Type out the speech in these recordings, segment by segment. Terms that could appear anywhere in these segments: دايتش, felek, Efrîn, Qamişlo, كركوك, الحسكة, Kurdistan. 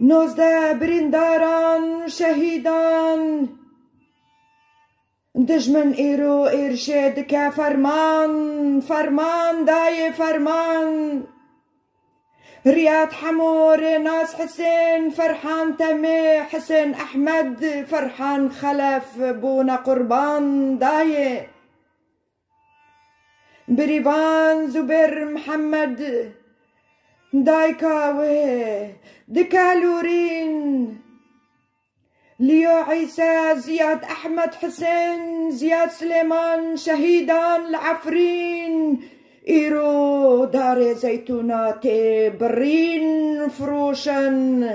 نوزده برنداران شهيدان دجمن ايرو ارشد كفرمان فرمان داي فرمان رياض حمور ناس حسين فرحان تمي حسين احمد فرحان خلف بونا قربان داي بريبان زبير محمد دايكاوي دكالورين ليو عيسى زياد احمد حسين زياد سليمان شهيدان العفرين ايرو داري زيتوناتي برين فروشن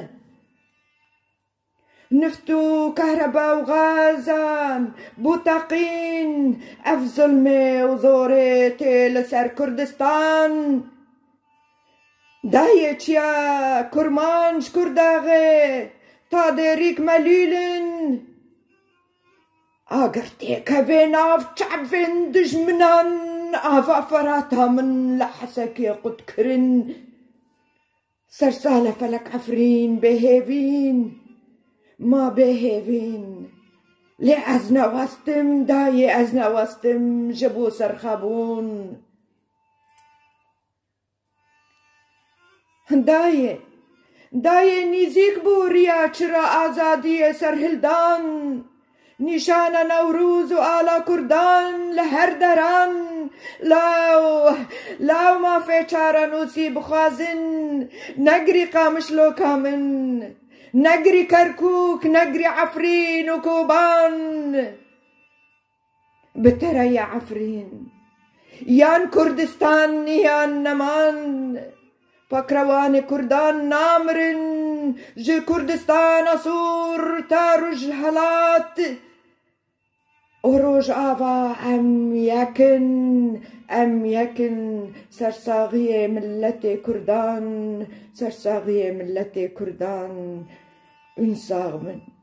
نفتو كهرباء وغازان بوتاقين اف ظلمي وزوريتي لسر كردستان دايتش يا كرمانش كرداغي تادريك مليلن اغرتي كبين اف شعبين دجمنان أفا فراتا من لحسك قد كرن سرسالة فلك عفرين بهيفين ما بهيفين لأزنا وستم داي أزنا وستم جبو سرخبون داي نيزيك بوريا تشرا آزادية سرهلدان نشان نوروز وآلا كردان لهردران لاو ما في چارة نصيب خوازن نجري قامشلو كامن نجري كركوك نجري عفرين وكوبان بترى يا عفرين يان كردستان يان نمان فكروان كردان نامرن جي كردستان أصور تارج هلات وروج آبا أم يكن سرساغية ملتي كردان سرساغية ملتي كردان انساغ من